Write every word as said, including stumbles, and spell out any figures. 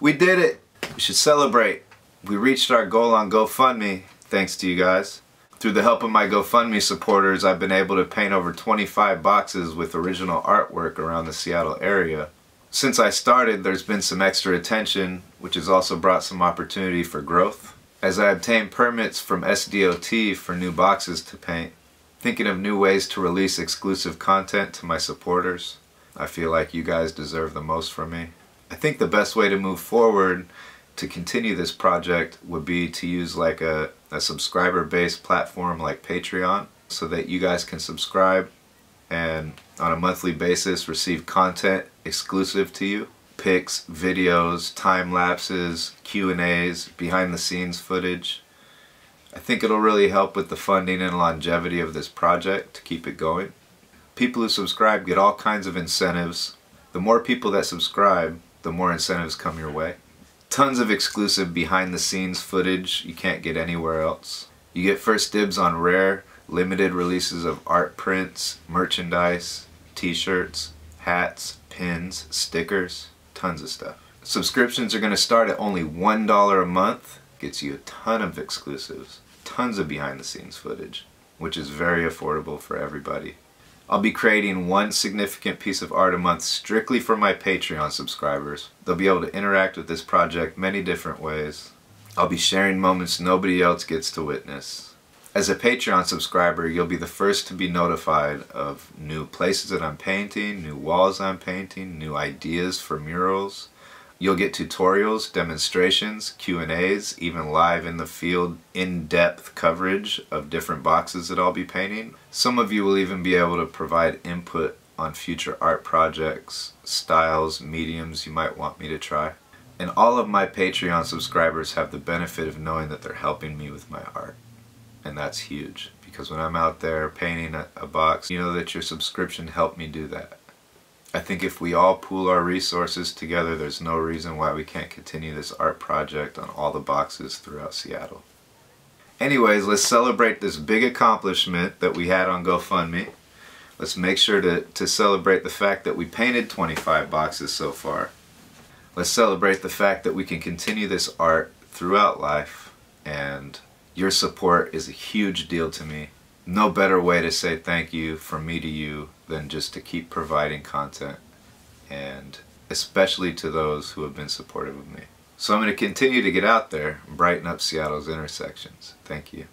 We did it! We should celebrate. We reached our goal on GoFundMe, thanks to you guys. Through the help of my GoFundMe supporters, I've been able to paint over twenty-five boxes with original artwork around the Seattle area. Since I started, there's been some extra attention, which has also brought some opportunity for growth, as I obtained permits from S D O T for new boxes to paint. Thinking of new ways to release exclusive content to my supporters. I feel like you guys deserve the most from me. I think the best way to move forward to continue this project would be to use like a, a subscriber-based platform like Patreon, so that you guys can subscribe and on a monthly basis receive content exclusive to you. Pics, videos, time lapses, Q and A's, behind the scenes footage. I think it'll really help with the funding and longevity of this project to keep it going. People who subscribe get all kinds of incentives. The more people that subscribe, the more incentives come your way. Tons of exclusive behind the scenes footage you can't get anywhere else. You get first dibs on rare, limited releases of art prints, merchandise, t-shirts, hats, pins, stickers, tons of stuff. Subscriptions are going to start at only one dollar a month. Gets you a ton of exclusives, tons of behind the scenes footage, which is very affordable for everybody. I'll be creating one significant piece of art a month strictly for my Patreon subscribers. They'll be able to interact with this project many different ways. I'll be sharing moments nobody else gets to witness. As a Patreon subscriber, you'll be the first to be notified of new places that I'm painting, new walls I'm painting, new ideas for murals. You'll get tutorials, demonstrations, Q and A's, even live in the field, in-depth coverage of different boxes that I'll be painting. Some of you will even be able to provide input on future art projects, styles, mediums you might want me to try. And all of my Patreon subscribers have the benefit of knowing that they're helping me with my art. And that's huge, because when I'm out there painting a, a box, you know that your subscription helped me do that. I think if we all pool our resources together, there's no reason why we can't continue this art project on all the boxes throughout Seattle. Anyways, let's celebrate this big accomplishment that we had on GoFundMe. Let's make sure to, to celebrate the fact that we painted twenty-five boxes so far. Let's celebrate the fact that we can continue this art throughout life, and your support is a huge deal to me. No better way to say thank you from me to you than just to keep providing content, and especially to those who have been supportive of me. So I'm going to continue to get out there and brighten up Seattle's intersections. Thank you.